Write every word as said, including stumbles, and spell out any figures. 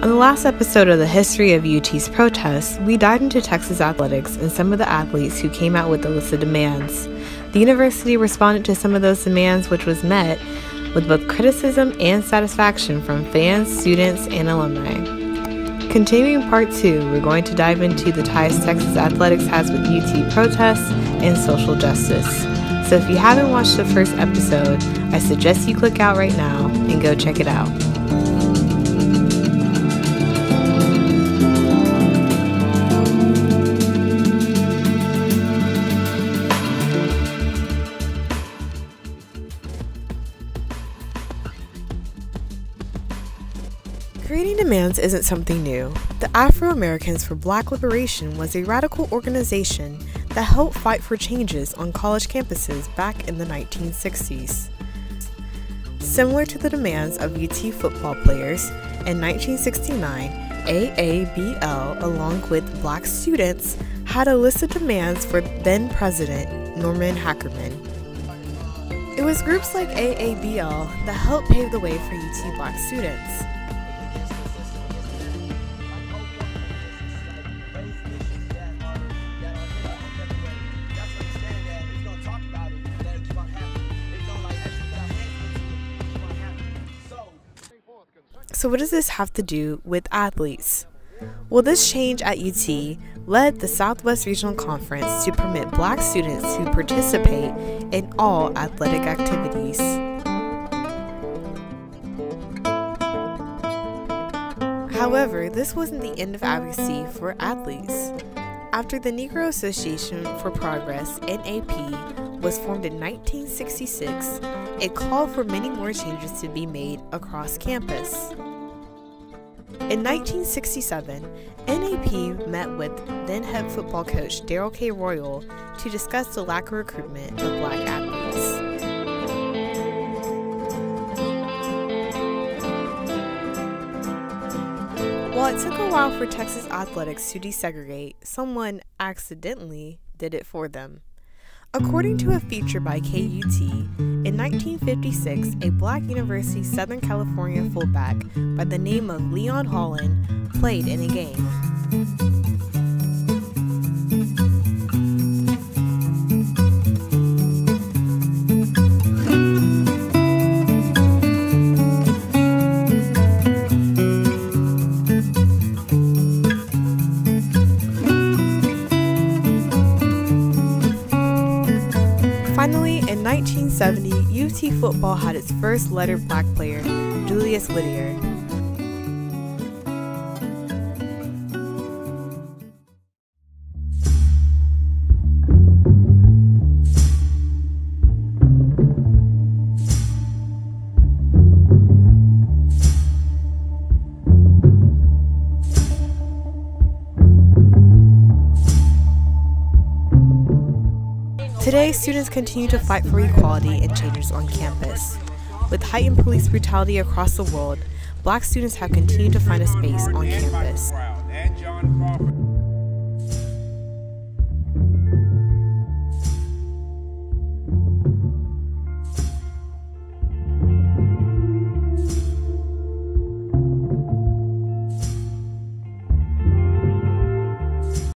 On the last episode of the History of U T's Protests, we dived into Texas athletics and some of the athletes who came out with a list of demands. The university responded to some of those demands, which was met with both criticism and satisfaction from fans, students, and alumni. Continuing part two, we're going to dive into the ties Texas athletics has with U T protests and social justice. So if you haven't watched the first episode, I suggest you click out right now and go check it out. Creating demands isn't something new. The Afro-Americans for Black Liberation was a radical organization that helped fight for changes on college campuses back in the nineteen sixties. Similar to the demands of U T football players, in nineteen sixty-nine, A A B L, along with black students, had a list of demands for then-president Norman Hackerman. It was groups like A A B L that helped pave the way for U T black students. So what does this have to do with athletes? Well, this change at U T led the Southwest Regional Conference to permit black students who participate in all athletic activities. However, this wasn't the end of advocacy for athletes. After the Negro Association for Progress, N A P, was formed in nineteen sixty-six, it called for many more changes to be made across campus. In nineteen sixty-seven, N A P met with then-head football coach Darrell K. Royal to discuss the lack of recruitment of black athletes. While it took a while for Texas athletics to desegregate, someone accidentally did it for them. According to a feature by K U T, in nineteen fifty-six, a black University Southern California fullback by the name of Leon Holland played in a game. Finally, in nineteen seventy, U T football had its first lettered black player, Julius Whittier. Today, students continue to fight for equality and changes on campus. With heightened police brutality across the world, black students have continued to find a space on campus.